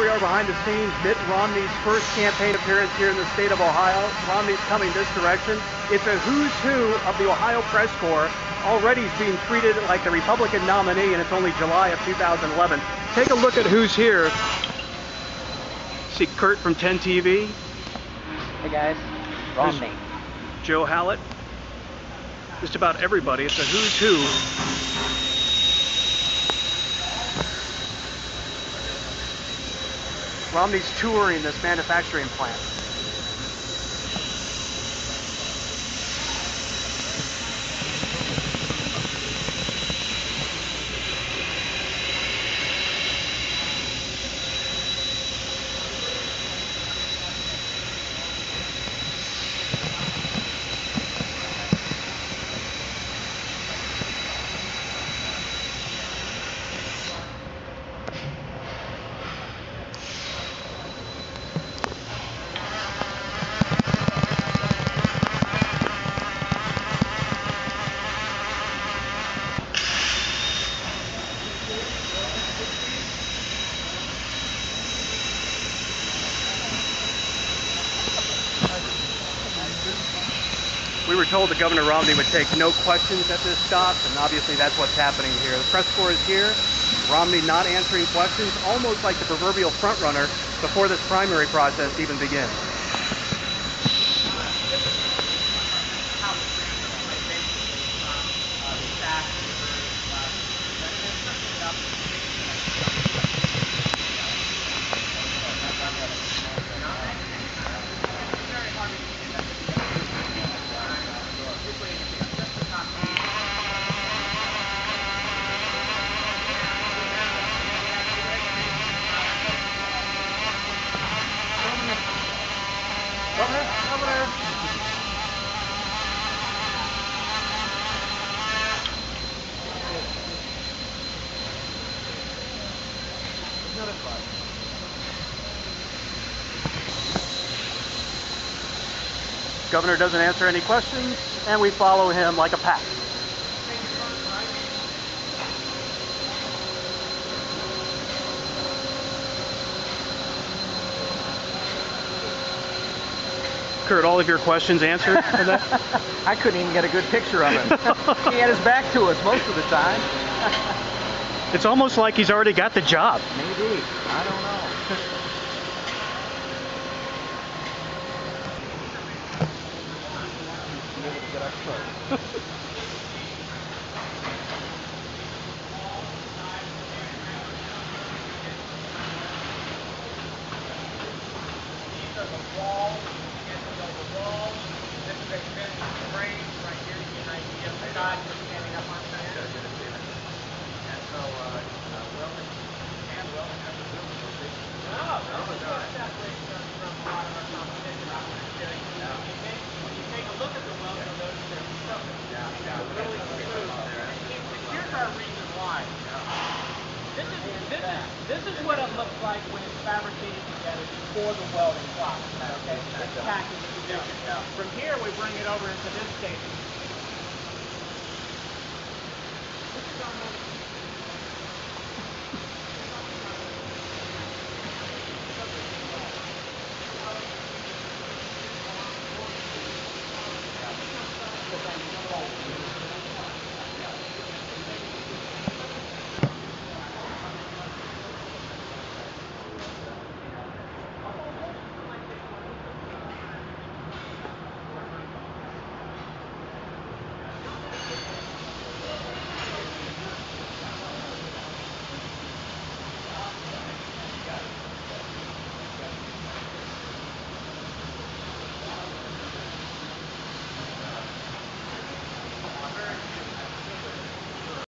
we are behind the scenes, Mitt Romney's first campaign appearance here in the state of Ohio. Romney's coming this direction. It's a who's who of the Ohio press corps. Already he's being treated like the Republican nominee, and it's only July of 2011. Take a look at who's here. See Kurt from 10TV. Hey guys, Romney. There's Joe Hallett. Just about everybody. It's a who's who. Romney's touring this manufacturing plant. We were told that Governor Romney would take no questions at this stop, and obviously that's what's happening here. The press corps is here, Romney not answering questions, almost like the proverbial frontrunner before this primary process even begins. Governor! Notified. Governor doesn't answer any questions, and we follow him like a pack. Kurt, all of your questions answered? I couldn't even get a good picture of him. He had his back to us most of the time. It's almost like he's already got the job. Maybe. I don't know. This is what it looks like when it's fabricated together before the welding process. Okay? From here, we bring it over into this station.